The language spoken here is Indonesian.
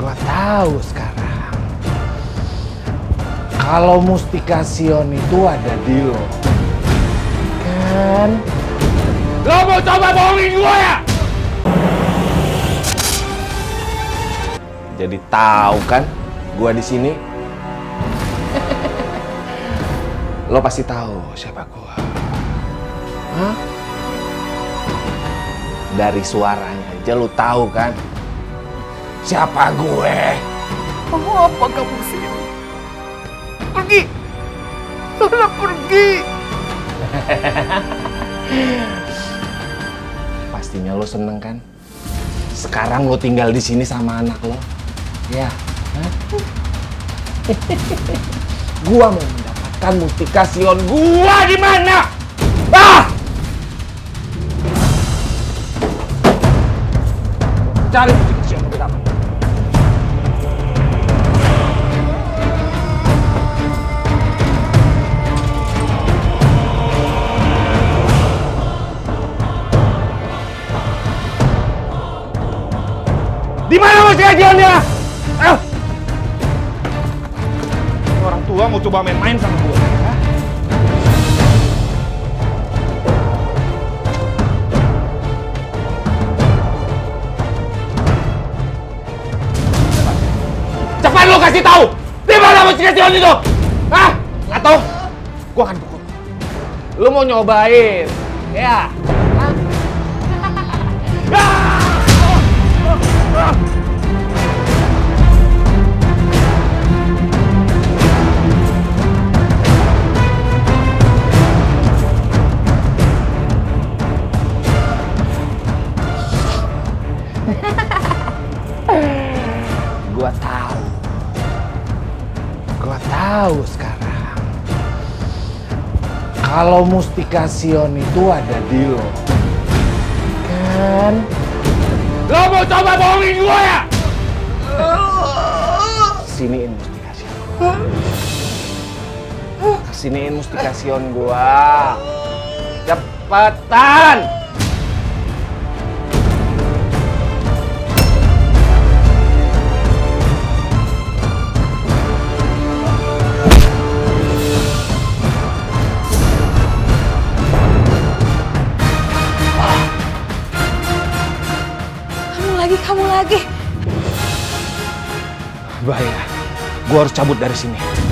Gua tahu sekarang kalau Mustika Sion itu ada di lo, kan? Lo mau coba bohongin gua ya? Jadi tahu kan, gua di sini. Lo pasti tahu siapa gua. Hah? Dari suaranya aja lo tahu kan siapa gue. Oh, apa kamu sini? Pergi. Sudah pergi. Pastinya lo seneng kan? Sekarang lo tinggal di sini sama anak lo. Ya. Hah? Gua mau mendapatkan Mustika Sion gua di mana? Ah! Cari Mustika Sion kita. Di mana Mustika Sionnya? Orang tua mau coba main-main sama gua. Hah? Cepat lo kasih tahu di mana Mustika Sion itu? Hah? Nggak tahu? Gua akan pukul. Lo mau nyobain? Ya. Gua tahu sekarang kalau Mustika Sion itu ada di lo, kan? Lo mau coba bohongin gua ya? Siniin Mustika Sion. Kesiniin Mustika Sion gua. Cepetan! Kamu lagi. Bahaya. Gua harus cabut dari sini.